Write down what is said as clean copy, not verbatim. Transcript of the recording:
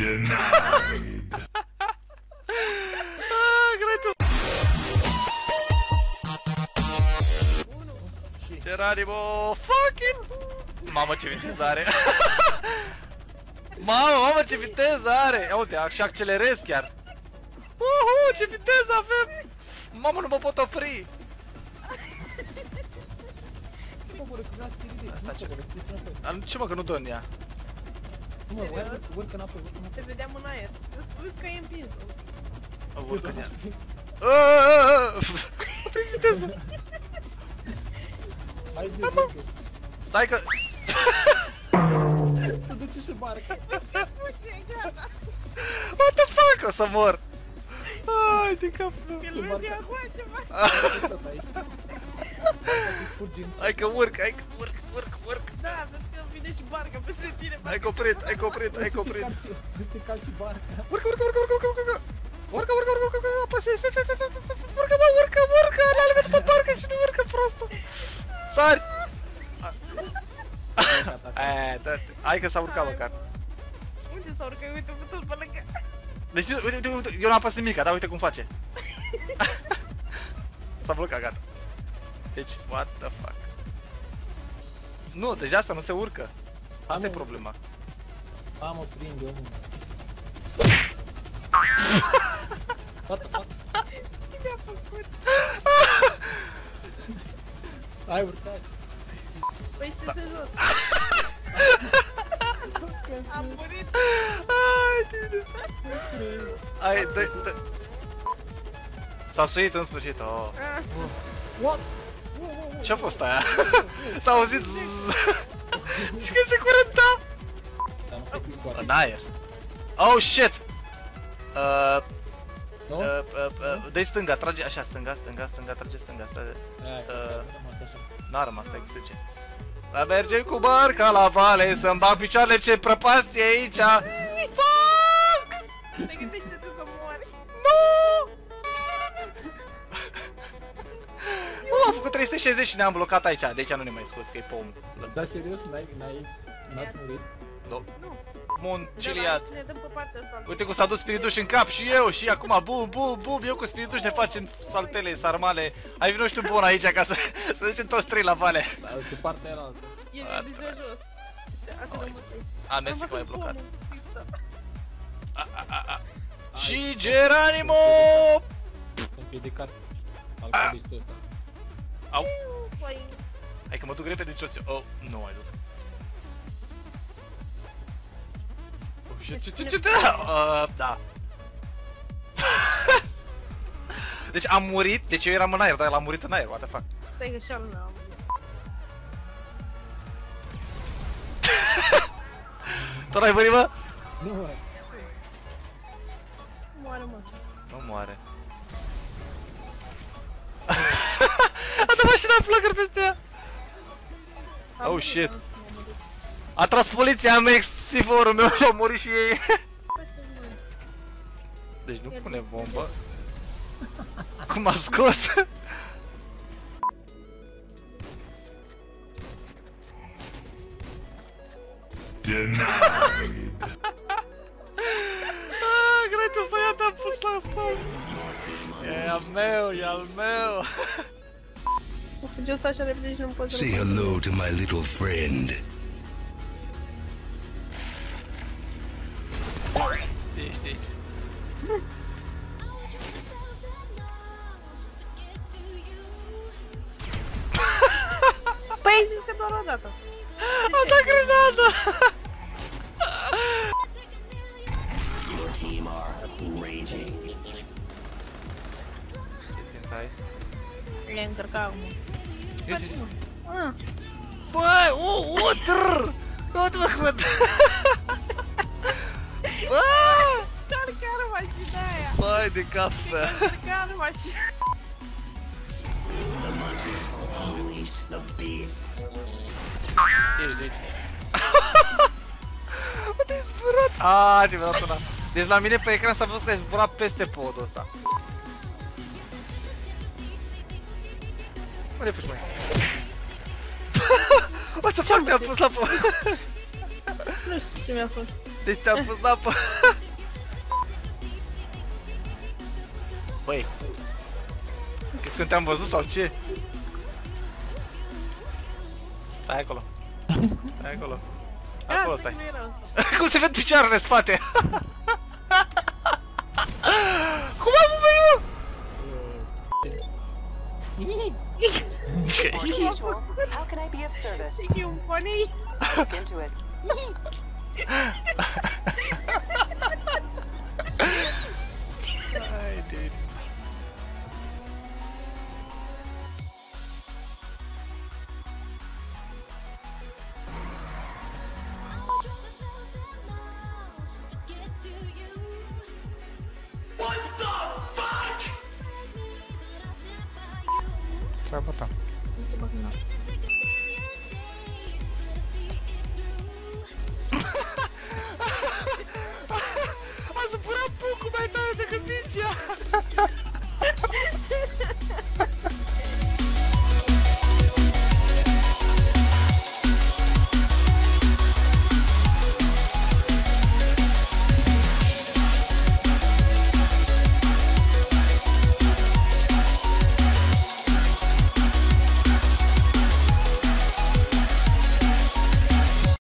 Denied. Geronimo, fucking. Mamă, ce viteză are. Mamă, ce viteză are. Uite, și accelerez chiar. Uhu, ce viteză avem. Mamă, nu mă pot opri. Asta ce? Dar ce mă, că nu dă în ea? Nu, urcă înapoi. Te vedeam în aer. Uite că e împinsă. Urcă în ea. Opriți viteză. Stai că... Să duci și barca. What the fuck? O să mor. Ai, de cap meu. Că-l vezi acum ceva. Hai că urc, hai că urc. Da, vezi că vine și barca peste tine. Hai că oprit, hai că oprit. Peste calci barca. Urcă. Urcă. Apăsă, urcă. L-a legat pe barca și nu urcă prostul. Sari! Hai că s-a urcat măcar. Unde s-a urcat? Uite, putul pe lângă. Deci, uite, eu n-am pasat nimica, dar uite cum face. S-a blocat, gata. Deci, what the fuck. Nu, deja asta nu se urcă. Asta e problema. Am o prind eu. Ce mi-a făcut? Ai urcat. Păi știți-te jos. Am murit. Ai, dă-i... S-a suit în sfârșit. Ce-a fost aia? S-a auzit zzzz. Zici că se curenta? În aer. Oh, shit! Dă-i stânga, trage așa, stânga, trage stânga. N-a rămas, stai că se zice. Dar mergem cu barca la vale, să-mi bag picioarele, ce prăpastie aici! Fuck! Te gândește-te să mori! Nuuu! Am făcut 360 și ne-am blocat aici, de aici nu ne mai scos, că e pomul. Dar serios, n-ați murit? Nu. Monciliat. Uite cum s-a dus spirituș în cap și eu și acum bum, eu cu spirituș ne facem saltele, sarmale. Ai venit un bun aici ca să ducem toți trei la vale. Cu partea era altă. E de jos. A, mersi că ai blocat. Și Geronimo! Împiedicat. Alcoolistul ăsta. Au! Hai că mă duc repede jos eu. Oh, nu ai duc. Ce? Da. Deci am murit, deci eu eram în aer, dar el a murit în aer, what the fuck. Stai că și-a luna am murit. Tot n-ai murit, mă? Nu moare. Moare, mă. Nu moare. A dat mașina în flăcări peste ea. Oh, shit. A tras poliția, am ex-siforul meu, l-au murit și ei. Deci nu pune bombă. Cum a scos? Denied. Greta să ia, te-am pus la somn. E al meu, e al meu. Say hello to my little friend. Păi ai zis că doar o dată. A dat grenada. Le-ai încărcat acum. Băi, o trrr. Nu te făcut. Băi, carcară mașina aia. Băi, de cap. Carcară mașina. Te-ai zburat. Aaaa, ce mi-a dat una. Deci la mine pe ecran s-a văzut că ai zburat peste podul ăsta. Unde fugi, măi? O să fac, te-am pus la pod. Nu știu ce mi-a fost. Destapos la puerta. Băi, crezi că te-am văzut sau ce? Stai acolo. Stai acolo. Acolo stai. Cum se ved picioarele în spate? Cum am băi, mă? How can I be of service? Think you're funny? Look into it. Ay, dude. What the fuck? Vai botar.